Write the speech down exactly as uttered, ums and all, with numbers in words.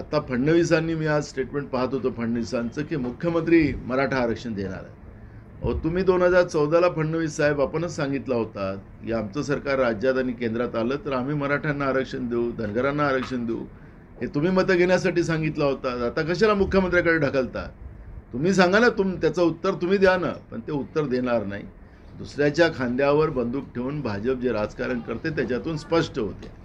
आता फडणवीसांनी, मी आज स्टेटमेंट पाहत होतो फडणवीसांचं की मुख्यमंत्री मराठा आरक्षण देणार आहे। और तुम्ही दोन हजार चौदाला फडणवीस साहेब आपणच सांगितलं होता की आमचं सरकार राज्यात आणि केंद्रात आलं तर आम्ही मराठ्यांना आरक्षण देऊ, धनगरांना आरक्षण देऊ, हे तुम्ही मतं घेण्यासाठी सांगितलं होता। आता कशाला मुख्यमंत्र्याकडे ढकलता? तुम्ही सांगा ना, तुम त्याचं उत्तर तुम्ही द्या ना। पण ते उत्तर देणार नाही। दुसऱ्याच्या खांद्यावर बंदूक ठेवून भाजप जे राजकारण करते त्याच्यातून स्पष्ट होते।